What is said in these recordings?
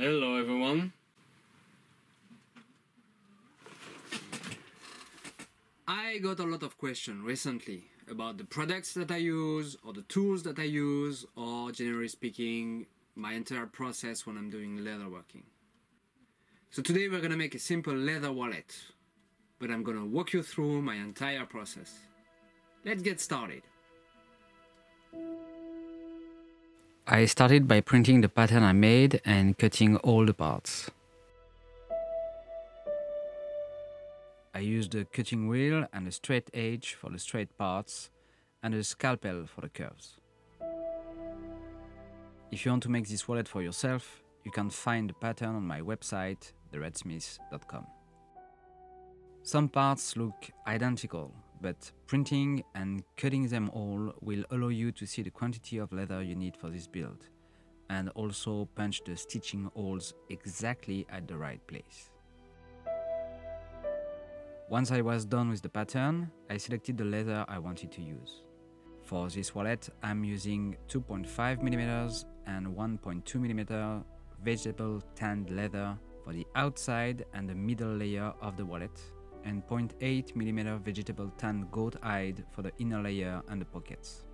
Hello everyone. I got a lot of questions recently about the products that I use or the tools that I use or generally speaking my entire process when I'm doing leatherworking. So today we're gonna make a simple leather wallet, but I'm gonna walk you through my entire process. Let's get started. I started by printing the pattern I made and cutting all the parts. I used a cutting wheel and a straight edge for the straight parts and a scalpel for the curves. If you want to make this wallet for yourself, you can find the pattern on my website, theredsmith.com. Some parts look identical, but printing and cutting them all will allow you to see the quantity of leather you need for this build, and also punch the stitching holes exactly at the right place. Once I was done with the pattern, I selected the leather I wanted to use. For this wallet, I'm using 2.5mm and 1.2mm vegetable tan leather for the outside and the middle layer of the wallet, and 0.8mm vegetable tan goat hide for the inner layer and the pockets.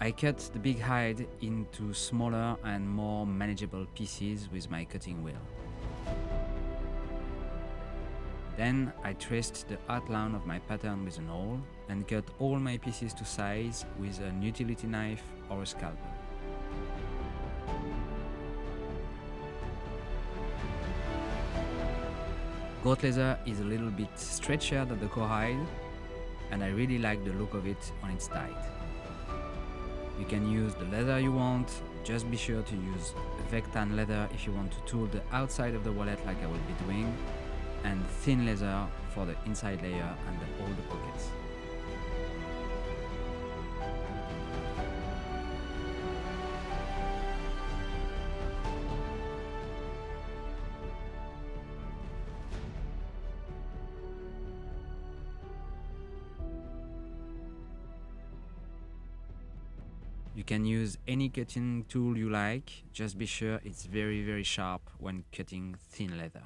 I cut the big hide into smaller and more manageable pieces with my cutting wheel. Then I traced the outline of my pattern with an awl and cut all my pieces to size with an utility knife or a scalpel. Goat leather is a little bit stretchier than the cowhide, and I really like the look of it when it's tied. You can use the leather you want, just be sure to use veg tan leather if you want to tool the outside of the wallet like I will be doing, and thin leather for the inside layer and all the pockets. You can use any cutting tool you like, just be sure it's very, very sharp when cutting thin leather.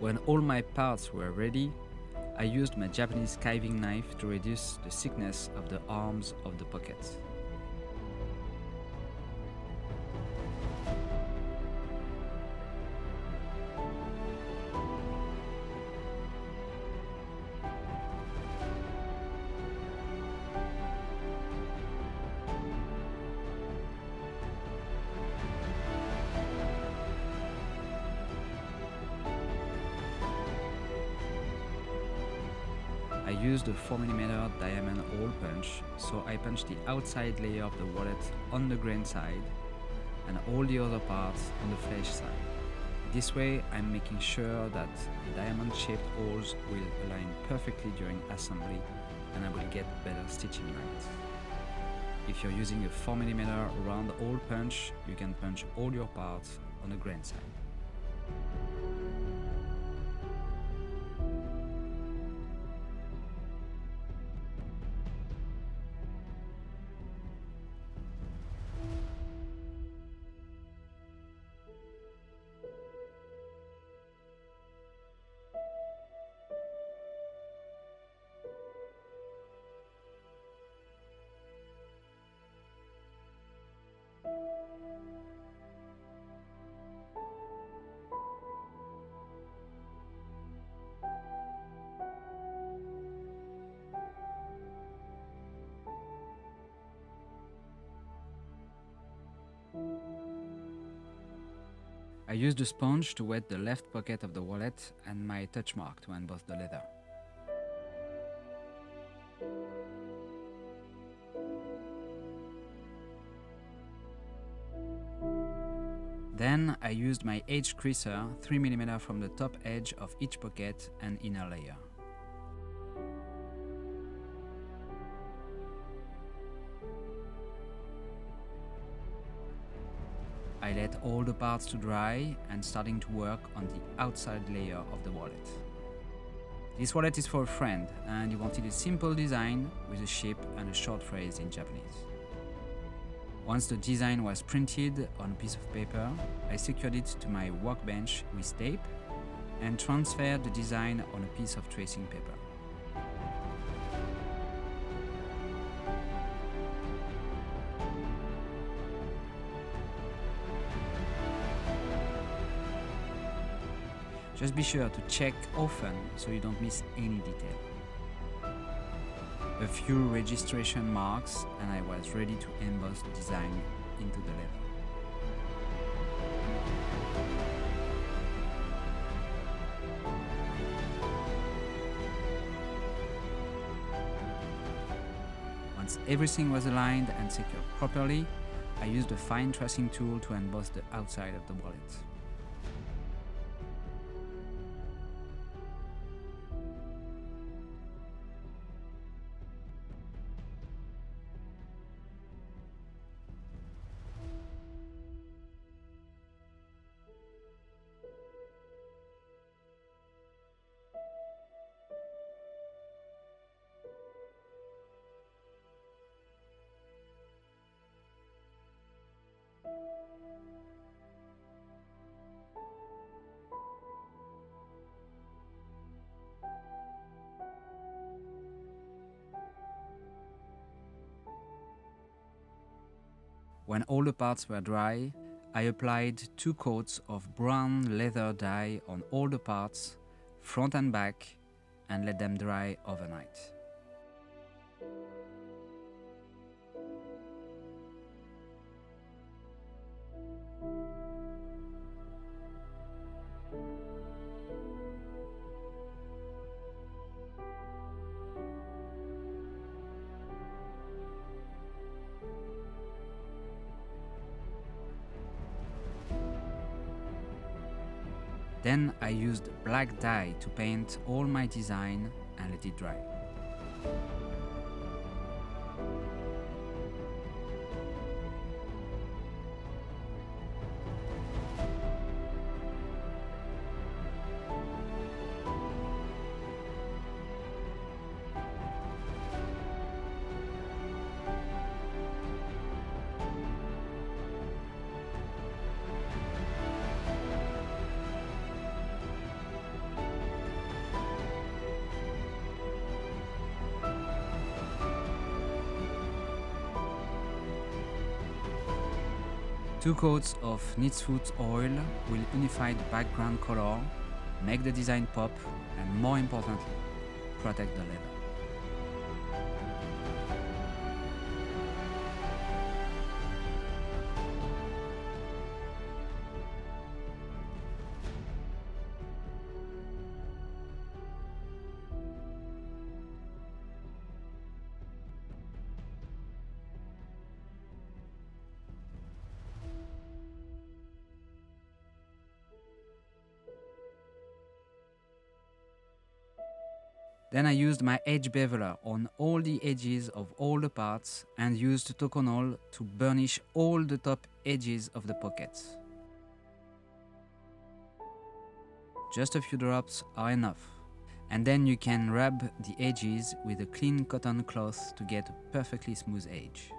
When all my parts were ready, I used my Japanese carving knife to reduce the thickness of the arms of the pockets. I used a 4mm diamond hole punch, so I punched the outside layer of the wallet on the grain side and all the other parts on the flesh side. This way I'm making sure that the diamond shaped holes will align perfectly during assembly and I will get better stitching lines. If you're using a 4mm round hole punch, you can punch all your parts on the grain side. I used a sponge to wet the left pocket of the wallet and my touch mark to emboss the leather. Then I used my edge creaser 3 mm from the top edge of each pocket and inner layer. I let all the parts to dry and starting to work on the outside layer of the wallet. This wallet is for a friend and he wanted a simple design with a shape and a short phrase in Japanese. Once the design was printed on a piece of paper, I secured it to my workbench with tape and transferred the design on a piece of tracing paper. Just be sure to check often so you don't miss any detail. A few registration marks and I was ready to emboss the design into the leather. Once everything was aligned and secured properly, I used a fine tracing tool to emboss the outside of the wallet. When all the parts were dry, I applied 2 coats of brown leather dye on all the parts, front and back, and let them dry overnight. Then I used black dye to paint all my design and let it dry. Two coats of Neatsfoot oil will unify the background color, make the design pop, and more importantly, protect the leather. Then I used my edge beveler on all the edges of all the parts and used Tokonole to burnish all the top edges of the pockets. Just a few drops are enough. And then you can rub the edges with a clean cotton cloth to get a perfectly smooth edge.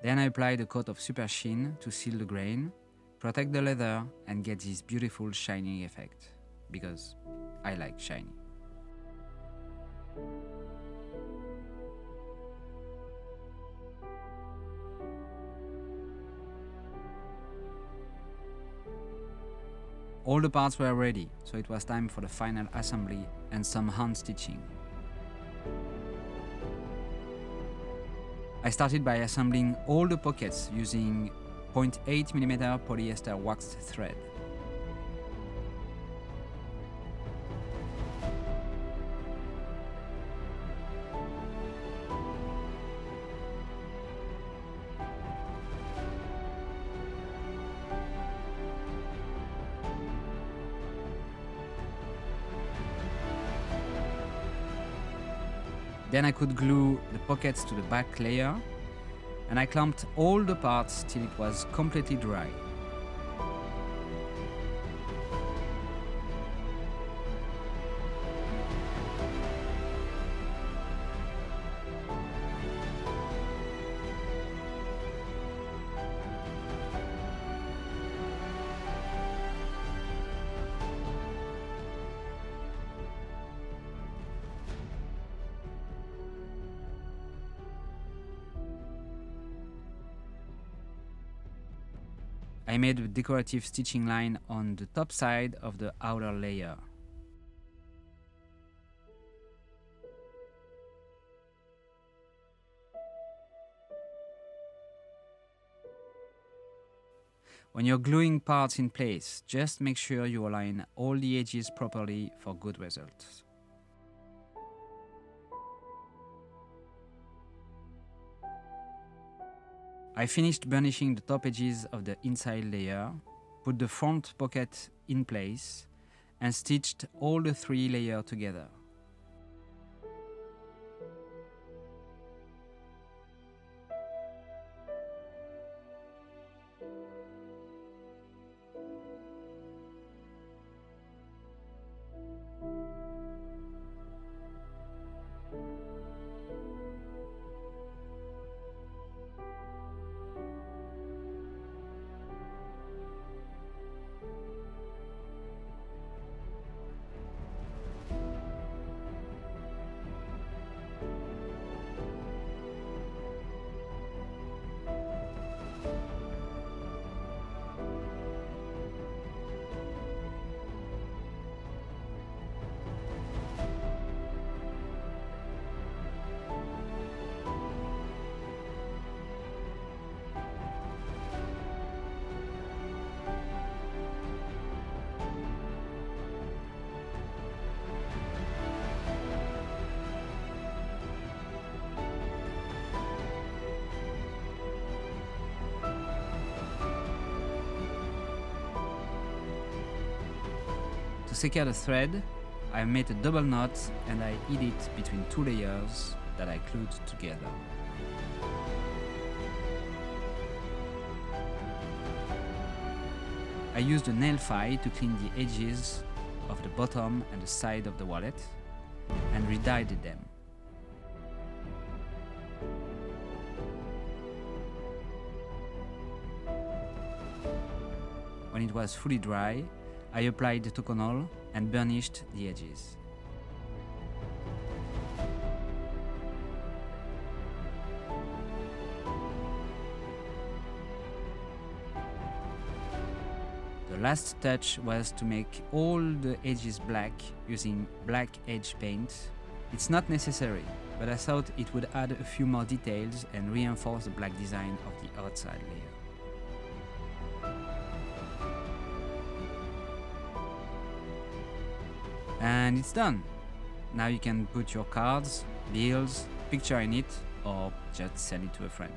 Then I applied a coat of Super Sheen to seal the grain, protect the leather and get this beautiful shining effect, because I like shiny. All the parts were ready, so it was time for the final assembly and some hand stitching. I started by assembling all the pockets using 0.8mm polyester waxed thread. Then I could glue the pockets to the back layer, and I clamped all the parts till it was completely dry. I made a decorative stitching line on the top side of the outer layer. When you're gluing parts in place, just make sure you align all the edges properly for good results. I finished burnishing the top edges of the inside layer, put the front pocket in place, and stitched all the three layers together. To secure the thread, I made a double knot and I hid it between two layers that I glued together. I used a nail file to clean the edges of the bottom and the side of the wallet and re-dyed them. When it was fully dry, I applied the Tokonole and burnished the edges. The last touch was to make all the edges black using black edge paint. It's not necessary, but I thought it would add a few more details and reinforce the black design of the outside layer. And it's done! Now you can put your cards, bills, picture in it, or just send it to a friend.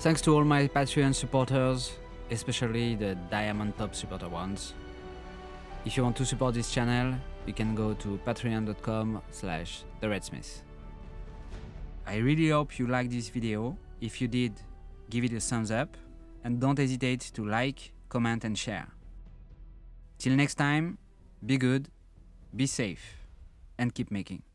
Thanks to all my Patreon supporters, especially the Diamond Top supporter ones. If you want to support this channel, you can go to patreon.com/theredsmith. I really hope you liked this video. If you did, give it a thumbs up, and don't hesitate to like, comment and share. Till next time, be good, be safe, and keep making.